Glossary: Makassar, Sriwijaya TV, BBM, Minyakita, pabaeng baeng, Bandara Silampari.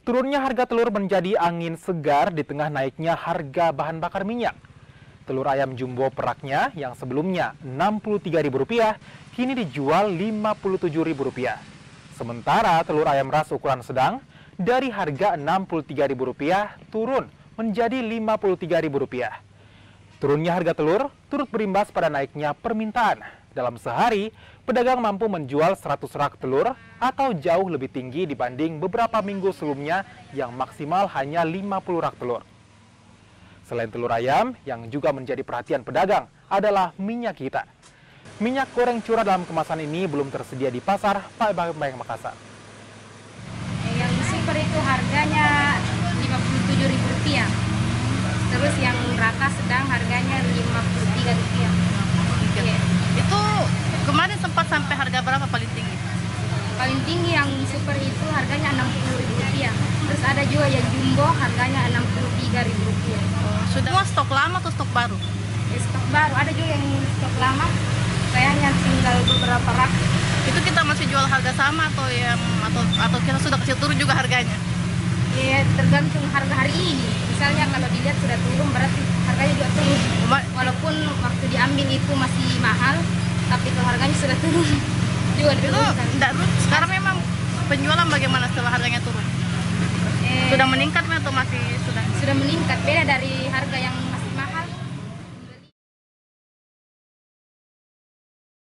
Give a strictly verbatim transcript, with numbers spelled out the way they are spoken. Turunnya harga telur menjadi angin segar di tengah naiknya harga bahan bakar minyak. Telur ayam jumbo peraknya yang sebelumnya enam puluh tiga ribu rupiah kini dijual lima puluh tujuh ribu rupiah. Sementara telur ayam ras ukuran sedang dari harga enam puluh tiga ribu rupiah turun menjadi lima puluh tiga ribu rupiah. Turunnya harga telur turut berimbas pada naiknya permintaan. Dalam sehari, pedagang mampu menjual seratus rak telur atau jauh lebih tinggi dibanding beberapa minggu sebelumnya yang maksimal hanya lima puluh rak telur. Selain telur ayam, yang juga menjadi perhatian pedagang adalah minyak kita. Minyak goreng curah dalam kemasan ini belum tersedia di pasar Pabaeng Baeng Makassar. Yang super itu harganya lima puluh tujuh ribu rupiah. Terus yang raka sedang harganya lima puluh tiga rupiah. Yeah. Itu kemarin sempat sampai harga berapa paling tinggi? Paling tinggi yang super itu harganya enam puluh ribu rupiah. Terus ada juga yang jumbo harganya enam puluh tiga ribu rupiah. Oh, sudah. Semua stok lama atau stok baru? Ya, stok baru. Ada juga yang stok lama. Kayaknya tinggal beberapa rak. Itu kita masih jual harga sama atau yang atau atau kita sudah kecil turun juga harganya? Ya, yeah, tergantung harga hari ini. Misalnya kalau dilihat sudah turun berarti harganya juga turun. Walaupun waktu diambil itu masih mahal, tapi kalau harganya sudah turun juga diturunkan. Sekarang memang penjualan bagaimana setelah harganya turun? Eh, sudah meningkat atau masih sudah? Sudah meningkat, beda dari harga yang